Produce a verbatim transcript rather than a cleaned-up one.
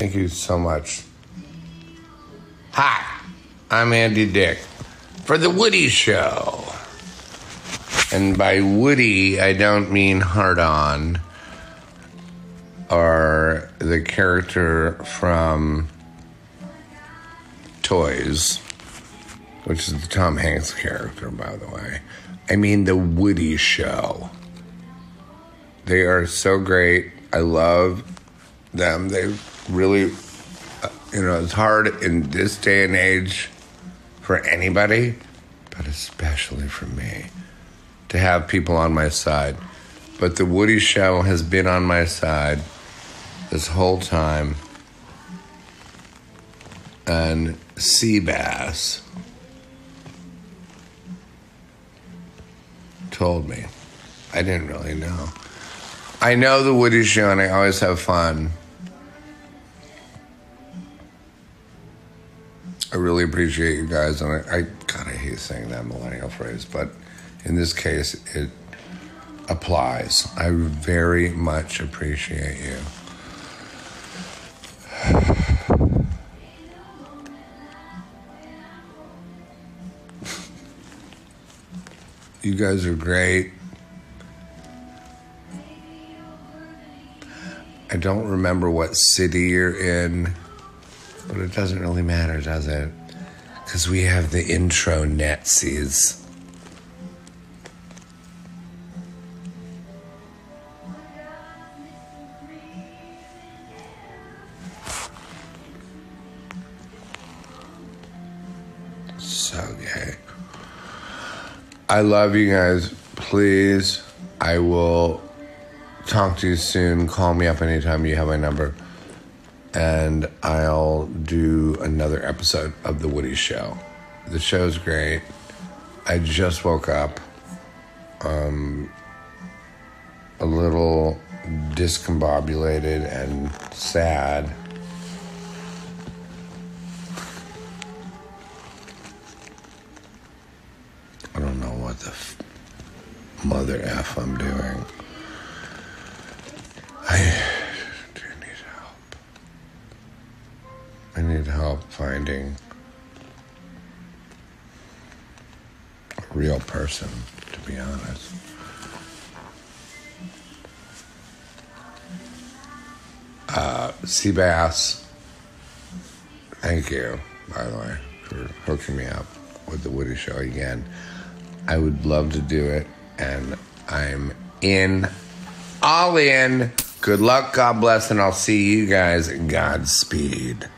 Thank you so much. Hi, I'm Andy Dick for The Woody Show. And by Woody, I don't mean hard-on or the character from Toys, which is the Tom Hanks character, by the way. I mean The Woody Show. They are so great. I love them. They really, you know, it's hard in this day and age for anybody, but especially for me, to have people on my side. But The Woody Show has been on my side this whole time. And Seabass told me. I didn't really know. I know The Woody Show, and I always have fun. I really appreciate you guys, and I, I God, I hate saying that millennial phrase, but in this case, it applies. I very much appreciate you. You guys are great. I don't remember what city you're in, but it doesn't really matter, does it? Because we have the intro Nazis. So gay. I love you guys. Please, I will talk to you soon. Call me up anytime. You have my number. And I'll do another episode of The Woody Show. The show's great. I just woke up um, a little discombobulated and sad. I don't know what the f- mother F I'm doing. I do need help. I need help finding a real person, to be honest. Uh, Seabass, thank you, by the way, for hooking me up with The Woody Show again. I would love to do it, and I'm in, all in. Good luck, God bless, and I'll see you guys in Godspeed.